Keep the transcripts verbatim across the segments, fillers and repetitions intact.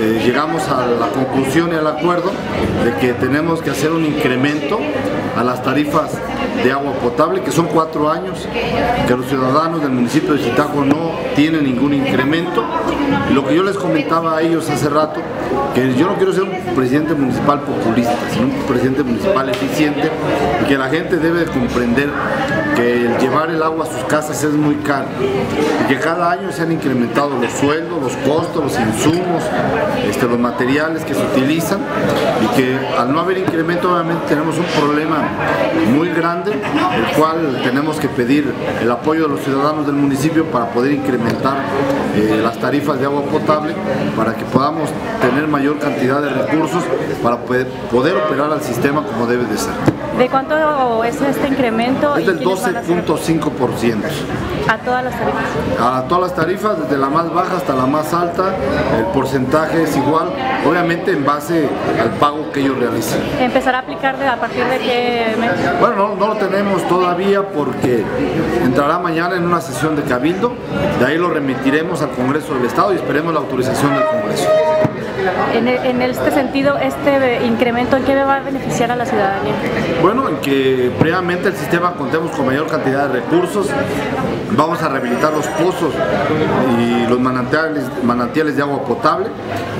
eh, llegamos a la conclusión y al acuerdo de que tenemos que hacer un incremento a las tarifas de agua potable, que son cuatro años que los ciudadanos del municipio de Zitácuaro no tienen ningún incremento. Lo que yo les comentaba a ellos hace rato, que yo no quiero ser un presidente municipal populista, sino un presidente municipal eficiente, y que la gente debe comprender que el llevar el agua a sus casas es muy caro, y que cada año se han incrementado los sueldos, los costos, los insumos, este, los materiales que se utilizan, y que al no haber incremento obviamente tenemos un problema muy grande, el cual tenemos que pedir el apoyo de los ciudadanos del municipio para poder incrementar eh, las tarifas de agua potable, para que podamos tener mayor cantidad de recursos para poder, poder operar al sistema como debe de ser. ¿De cuánto es este incremento? Es del doce punto cinco por ciento. ¿A todas las tarifas? A todas las tarifas, desde la más baja hasta la más alta, el porcentaje es igual, obviamente en base al pago que ellos realizan. ¿Empezará a aplicar de, a partir de qué mes? Bueno, no, no lo tenemos todavía porque entrará mañana en una sesión de Cabildo, de ahí lo remitiremos al Congreso del Estado y esperemos la autorización del Congreso. En, el, en este sentido, este incremento, ¿en qué va a beneficiar a la ciudadanía? Bueno, en que previamente el sistema contemos con mayor cantidad de recursos, vamos a rehabilitar los pozos y los manantiales, manantiales de agua potable.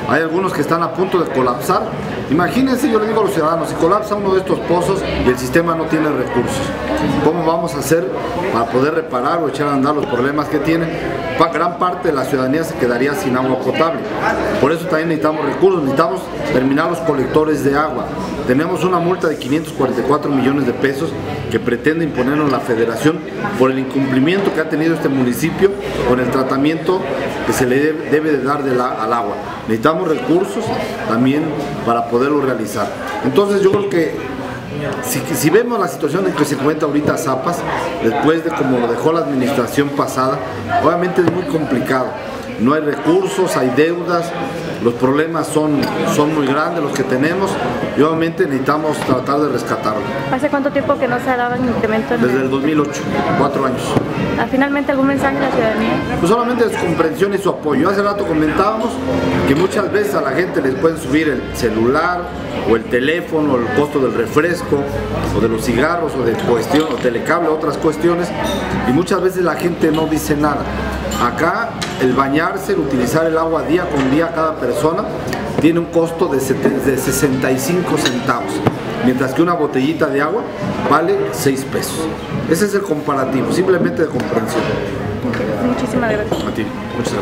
Hay algunos que están a punto de colapsar. Imagínense, yo les digo a los ciudadanos, si colapsa uno de estos pozos y el sistema no tiene recursos, ¿cómo vamos a hacer para poder reparar o echar a andar los problemas que tienen? Gran parte de la ciudadanía se quedaría sin agua potable. Por eso también necesitamos recursos, necesitamos terminar los colectores de agua. Tenemos una multa de quinientos cuarenta y cuatro millones de pesos que pretende imponernos la Federación por el incumplimiento que ha tenido este municipio con el tratamiento que se le debe de dar de la, al agua. Necesitamos recursos también para poderlo realizar. Entonces yo creo que Si, si vemos la situación en que se encuentra ahorita Zapas, después de como lo dejó la administración pasada, obviamente es muy complicado, no hay recursos, hay deudas, los problemas son, son muy grandes los que tenemos y obviamente necesitamos tratar de rescatarlo. ¿Hace cuánto tiempo que no se ha dado un incremento? Desde el dos mil ocho, cuatro años. ¿Finalmente algún mensaje a la ciudadanía? Pues solamente su comprensión y su apoyo. Hace rato comentábamos que muchas veces a la gente les pueden subir el celular o el teléfono, el costo del refresco o de los cigarros o de cuestión, o telecable, otras cuestiones, y muchas veces la gente no dice nada. Acá el bañarse, el utilizar el agua día con día cada persona tiene un costo de sesenta y cinco centavos, mientras que una botellita de agua vale seis pesos. Ese es el comparativo, simplemente de comprensión. Muchísimas gracias. A ti, muchas gracias.